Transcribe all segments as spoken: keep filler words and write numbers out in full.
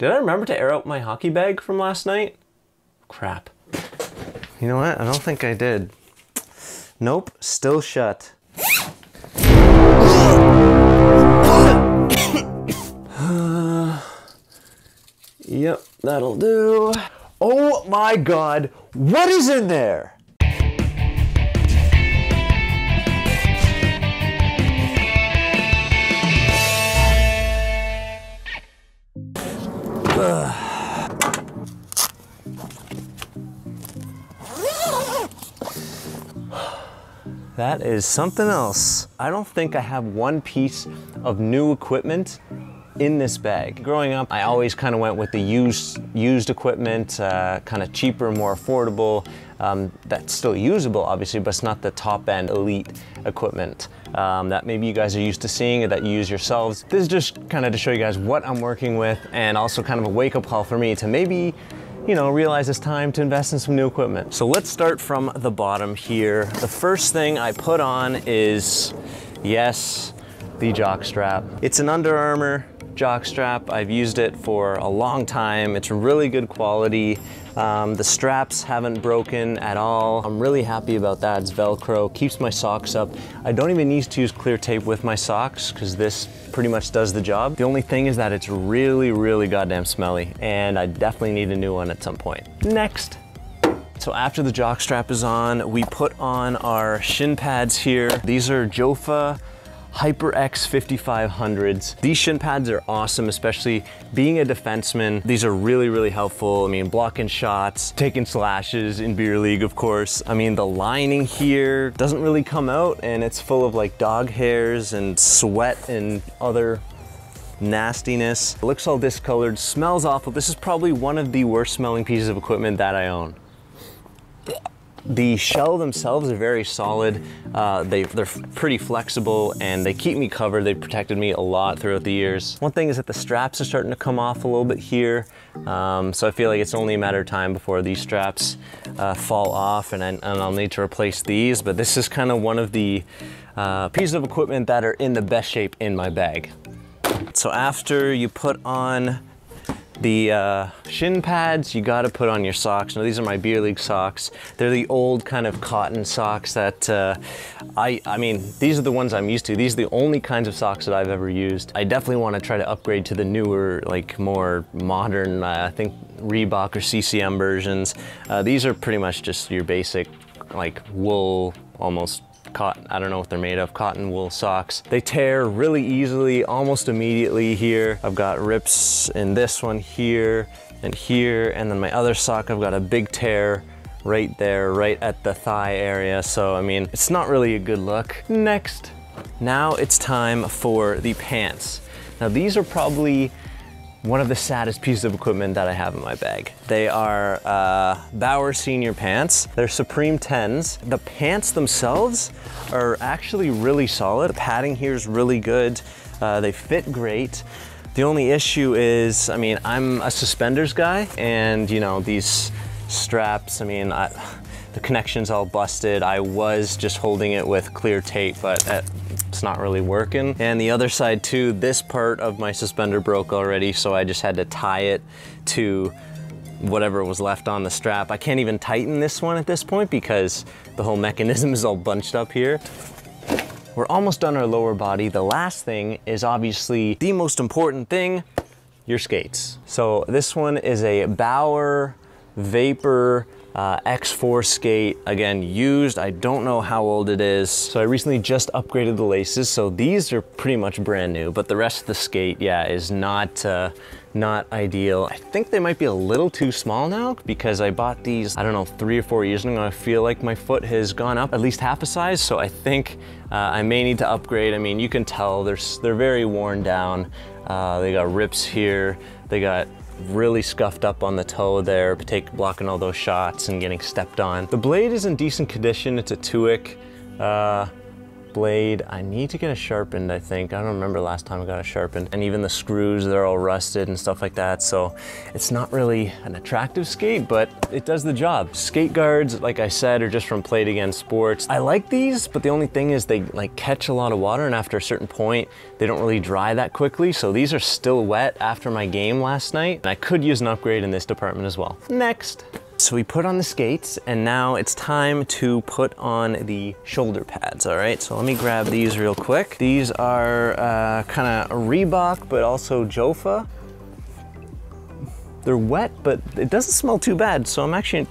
Did I remember to air out my hockey bag from last night? Crap. You know what? I don't think I did. Nope, still shut. uh, yep, that'll do. Oh my God, what is in there? That is something else. I don't think I have one piece of new equipment in this bag. Growing up, I always kind of went with the used, used equipment, uh, kind of cheaper, more affordable. Um, that's still usable, obviously, but it's not the top-end elite equipment um, that maybe you guys are used to seeing or that you use yourselves. This is just kind of to show you guys what I'm working with and also kind of a wake-up call for me to maybe, you know, realize it's time to invest in some new equipment. So let's start from the bottom here. The first thing I put on is, yes, the jock strap. It's an Under Armour jock strap. I've used it for a long time. It's really good quality. Um, the straps haven't broken at all. I'm really happy about that. It's Velcro, keeps my socks up. I don't even need to use clear tape with my socks because this pretty much does the job. The only thing is that it's really, really goddamn smelly and I definitely need a new one at some point. Next. So after the jock strap is on, we put on our shin pads here. These are Jofa HyperX fifty-five hundreds. These shin pads are awesome, especially being a defenseman. These are really, really helpful. I mean, blocking shots, taking slashes in beer league, of course. I mean, the lining here doesn't really come out and it's full of like dog hairs and sweat and other nastiness. It looks all discolored, smells awful. This is probably one of the worst smelling pieces of equipment that I own. The shell themselves are very solid. Uh, they, they're pretty flexible and they keep me covered. They've protected me a lot throughout the years. One thing is that the straps are starting to come off a little bit here. Um, so I feel like it's only a matter of time before these straps uh, fall off and, I, and I'll need to replace these. But this is kind of one of the uh, pieces of equipment that are in the best shape in my bag. So after you put on the uh, shin pads, you gotta put on your socks. Now these are my beer league socks. They're the old kind of cotton socks that, uh, I, I mean, these are the ones I'm used to. These are the only kinds of socks that I've ever used. I definitely wanna try to upgrade to the newer, like more modern, uh, I think Reebok or C C M versions. Uh, these are pretty much just your basic, like wool, almost cotton, I don't know what they're made of, cotton wool socks. They tear really easily, almost immediately here. I've got rips in this one here and here, and then my other sock, I've got a big tear right there, right at the thigh area. So, I mean, it's not really a good look. Next. Now it's time for the pants. Now these are probably one of the saddest pieces of equipment that I have in my bag. They are uh, Bauer Senior pants. They're Supreme tens. The pants themselves are actually really solid. The padding here is really good. Uh, they fit great. The only issue is, I mean, I'm a suspenders guy and you know, these straps, I mean, I, the connection's all busted. I was just holding it with clear tape, but at, it's not really working. And the other side too, this part of my suspender broke already, so I just had to tie it to whatever was left on the strap. I can't even tighten this one at this point because the whole mechanism is all bunched up here. We're almost done our lower body. The last thing is obviously the most important thing, your skates. So this one is a Bauer Vapor Uh, X four skate, again used. I don't know how old it is. So I recently just upgraded the laces, so these are pretty much brand new, but the rest of the skate, yeah, is not uh, not ideal. I think they might be a little too small now because I bought these, I don't know, three or four years ago. I feel like my foot has gone up at least half a size, so I think uh, I may need to upgrade. I mean, you can tell they're, they're very worn down. Uh, they got rips here, they got really scuffed up on the toe there, take, blocking all those shots and getting stepped on. The blade is in decent condition. It's a Tuuk. Uh, blade, I need to get it sharpened, I think. I don't remember last time I got it sharpened. And even the screws, they're all rusted and stuff like that. So it's not really an attractive skate, but it does the job. Skate guards, like I said, are just from Play It Again Sports. I like these, but the only thing is they like catch a lot of water, and after a certain point, they don't really dry that quickly. So these are still wet after my game last night. And I could use an upgrade in this department as well. Next. So we put on the skates, and now it's time to put on the shoulder pads, all right? So let me grab these real quick. These are uh, kind of Reebok, but also Jofa. They're wet, but it doesn't smell too bad, so I'm actually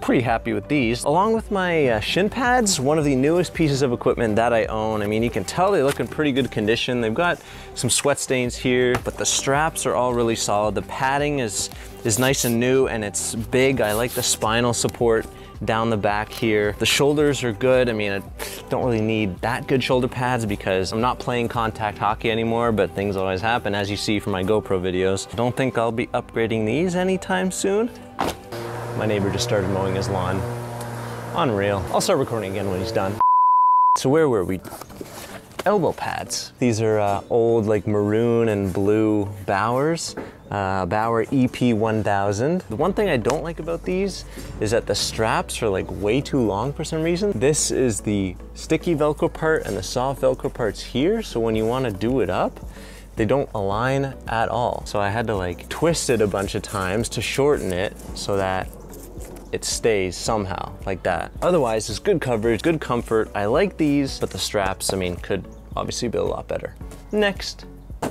pretty happy with these. Along with my uh, shin pads, one of the newest pieces of equipment that I own. I mean, you can tell they look in pretty good condition. They've got some sweat stains here, but the straps are all really solid. The padding is, is nice and new, and it's big. I like the spinal support down the back here. The shoulders are good. I mean, I don't really need that good shoulder pads because I'm not playing contact hockey anymore, but things always happen, as you see from my GoPro videos. I don't think I'll be upgrading these anytime soon. My neighbor just started mowing his lawn. Unreal. I'll start recording again when he's done. So where were we? Elbow pads. These are uh, old, like maroon and blue Bauer's. Uh, Bauer E P one thousand. The one thing I don't like about these is that the straps are like way too long for some reason. This is the sticky Velcro part and the soft Velcro part's here. So when you want to do it up, they don't align at all. So I had to like twist it a bunch of times to shorten it so that it stays somehow like that. Otherwise, it's good coverage, good comfort. I like these, but the straps, I mean, could obviously be a lot better. Next,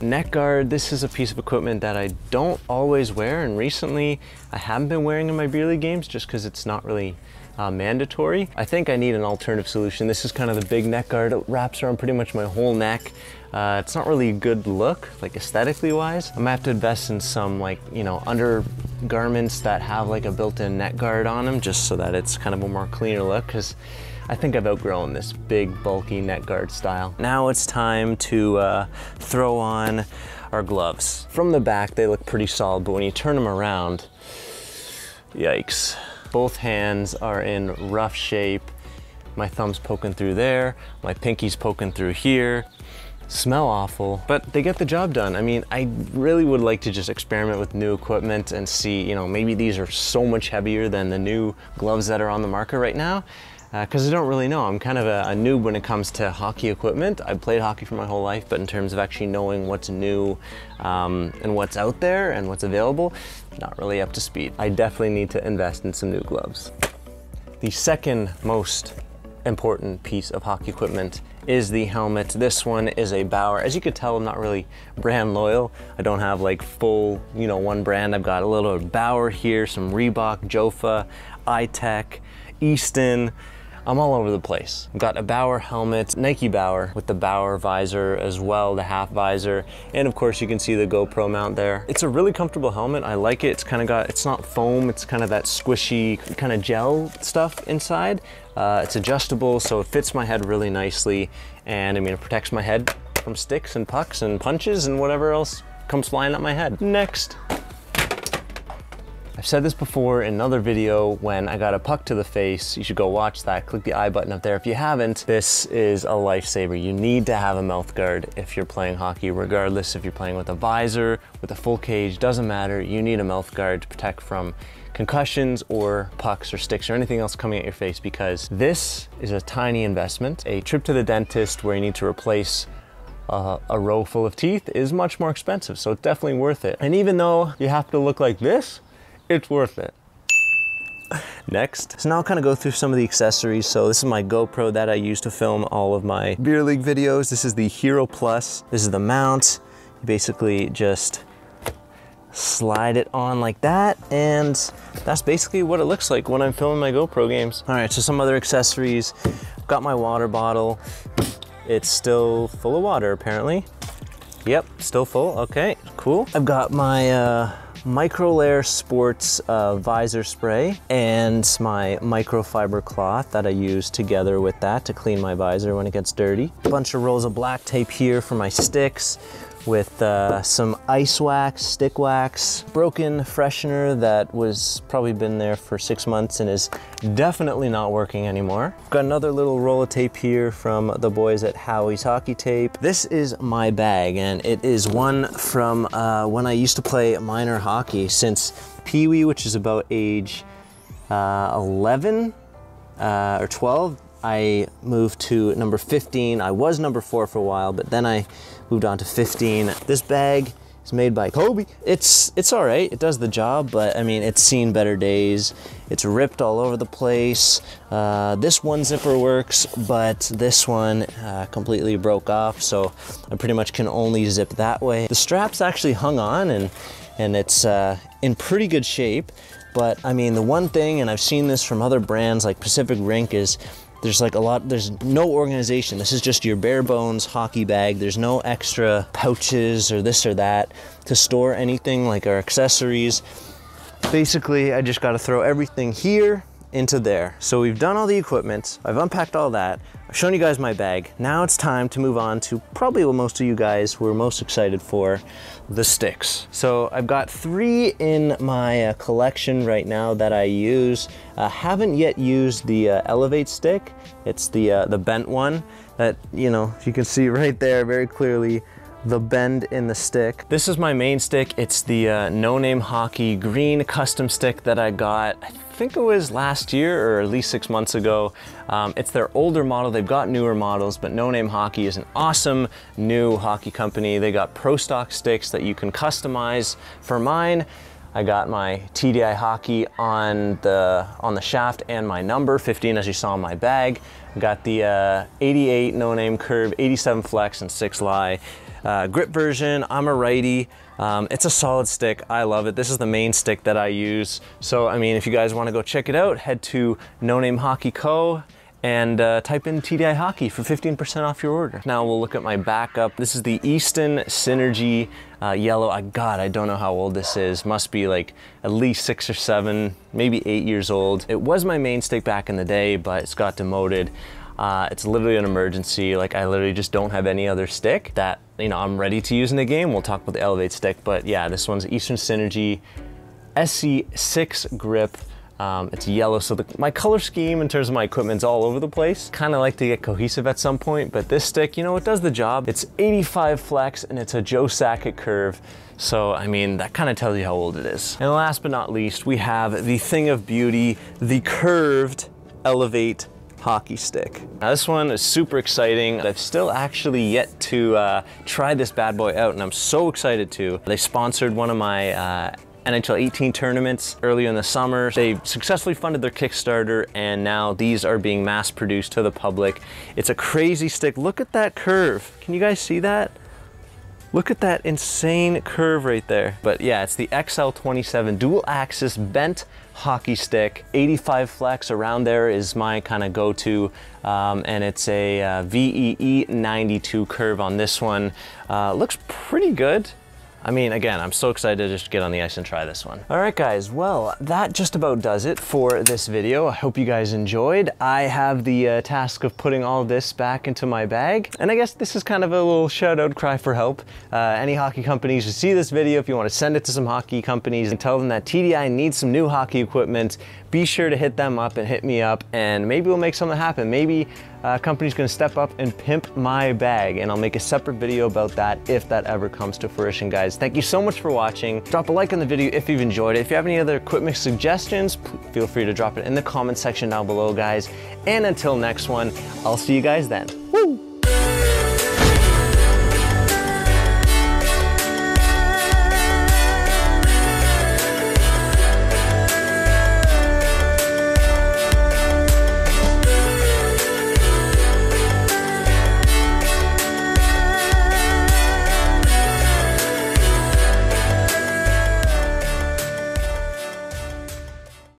neck guard. This is a piece of equipment that I don't always wear, and recently I haven't been wearing in my beer league games just because it's not really uh, mandatory. I think I need an alternative solution. This is kind of the big neck guard. It wraps around pretty much my whole neck. Uh, it's not really a good look, like aesthetically wise. I'm gonna have to invest in some like, you know, undergarments that have like a built-in neck guard on them just so that it's kind of a more cleaner look, because I think I've outgrown this big bulky neck guard style. Now it's time to uh, throw on our gloves. From the back, they look pretty solid, but when you turn them around, yikes. Both hands are in rough shape. My thumb's poking through there, my pinky's poking through here. Smell awful, but they get the job done. I mean, I really would like to just experiment with new equipment and see, you know, maybe these are so much heavier than the new gloves that are on the market right now, because uh, I don't really know. I'm kind of a, a noob when it comes to hockey equipment. I've played hockey for my whole life, but in terms of actually knowing what's new um, and what's out there and what's available, not really up to speed. I definitely need to invest in some new gloves. The second most important piece of hockey equipment is the helmet. This one is a Bauer. As you could tell, I'm not really brand loyal. I don't have like full, you know, one brand. I've got a little Bauer here, some Reebok, Jofa, iTech, Easton. I'm all over the place. I've got a Bauer helmet, Nike Bauer, with the Bauer visor as well, the half visor. And of course you can see the GoPro mount there. It's a really comfortable helmet. I like it. It's kind of got, it's not foam. It's kind of that squishy kind of gel stuff inside. Uh, it's adjustable, so it fits my head really nicely. And I mean, it protects my head from sticks and pucks and punches and whatever else comes flying at my head. Next. I've said this before in another video when I got a puck to the face. You should go watch that. Click the I button up there if you haven't. This is a lifesaver. You need to have a mouth guard if you're playing hockey, regardless if you're playing with a visor, with a full cage, doesn't matter. You need a mouth guard to protect from concussions or pucks or sticks or anything else coming at your face, because this is a tiny investment. A trip to the dentist where you need to replace Uh, a row full of teeth is much more expensive, so it's definitely worth it. And even though you have to look like this, it's worth it. Next. So now I'll kind of go through some of the accessories. So this is my GoPro that I use to film all of my beer league videos. This is the Hero Plus. This is the mount. You basically just slide it on like that, and that's basically what it looks like when I'm filming my GoPro games. All right, so some other accessories. I've got my water bottle. It's still full of water apparently. Yep, still full, okay, cool. I've got my uh, MicroLair Sports uh, visor spray and my microfiber cloth that I use together with that to clean my visor when it gets dirty. A bunch of rolls of black tape here for my sticks, with uh, some ice wax, stick wax, broken freshener that was probably been there for six months and is definitely not working anymore. Got another little roll of tape here from the boys at Howie's Hockey Tape. This is my bag, and it is one from uh, when I used to play minor hockey since Pee-wee, which is about age uh, eleven uh, or twelve. I moved to number fifteen. I was number four for a while, but then I moved on to fifteen. This bag is made by Kobe. It's it's all right, it does the job, but I mean, it's seen better days. It's ripped all over the place. Uh, this one zipper works, but this one uh, completely broke off, so I pretty much can only zip that way. The strap's actually hung on, and, and it's uh, in pretty good shape, but I mean, the one thing, and I've seen this from other brands like Pacific Rink, is there's like a lot, there's no organization. This is just your bare bones hockey bag. There's no extra pouches or this or that to store anything like our accessories. Basically, I just gotta throw everything here into there. So we've done all the equipment. I've unpacked all that. I've shown you guys my bag. Now it's time to move on to probably what most of you guys were most excited for, the sticks. So I've got three in my uh, collection right now that I use. I uh, haven't yet used the uh, Elevate stick. It's the, uh, the bent one that, you know, you can see right there very clearly the bend in the stick. This is my main stick. It's the uh, No Name Hockey green custom stick that I got, I think it was last year or at least six months ago. Um, it's their older model. They've got newer models, but No Name Hockey is an awesome new hockey company. They got pro stock sticks that you can customize. For mine, I got my T D I Hockey on the on the shaft and my number fifteen, as you saw in my bag. I got the uh, eighty-eight No Name Curve, eighty-seven Flex, and six Lie. Uh, grip version, I'm a righty. Um, it's a solid stick, I love it. This is the main stick that I use. So, I mean, if you guys wanna go check it out, head to No Name Hockey Co. and uh, type in T D I Hockey for fifteen percent off your order. Now we'll look at my backup. This is the Easton Synergy uh, yellow. I, God, I don't know how old this is. Must be like at least six or seven, maybe eight years old. It was my main stick back in the day, but it's got demoted. Uh, it's literally an emergency. Like, I literally just don't have any other stick that, you know, I'm ready to use in the game. We'll talk about the Elevate stick, but yeah, this one's Easton Synergy S C six grip. Um, it's yellow, so the, my color scheme in terms of my equipment's all over the place. Kind of like to get cohesive at some point, but this stick, you know, it does the job. It's eighty-five Flex and it's a Joe Sakic curve. So, I mean, that kind of tells you how old it is. And last but not least, we have the thing of beauty, the curved Elevate hockey stick. Now this one is super exciting. I've still actually yet to uh, try this bad boy out, and I'm so excited to. They sponsored one of my uh, N H L eighteen tournaments earlier in the summer. They successfully funded their Kickstarter, and now these are being mass produced to the public. It's a crazy stick. Look at that curve. Can you guys see that? Look at that insane curve right there. But yeah, it's the X L twenty-seven dual axis bent hockey stick. eighty-five Flex, around there is my kind of go-to. Um, and it's a uh, V E E ninety-two curve on this one. Uh, looks pretty good. I mean, again, I'm so excited to just get on the ice and try this one. All right, guys, well, that just about does it for this video. I hope you guys enjoyed. I have the uh, task of putting all this back into my bag. And I guess this is kind of a little shout out cry for help. Uh, any hockey companies should see this video. If you want to send it to some hockey companies and tell them that T D I needs some new hockey equipment, be sure to hit them up and hit me up, and maybe we'll make something happen. Maybe Uh, company's gonna step up and pimp my bag, and I'll make a separate video about that if that ever comes to fruition, guys. Thank you so much for watching. Drop a like on the video if you've enjoyed it. If you have any other equipment suggestions, feel free to drop it in the comment section down below, guys. And until next one, I'll see you guys then.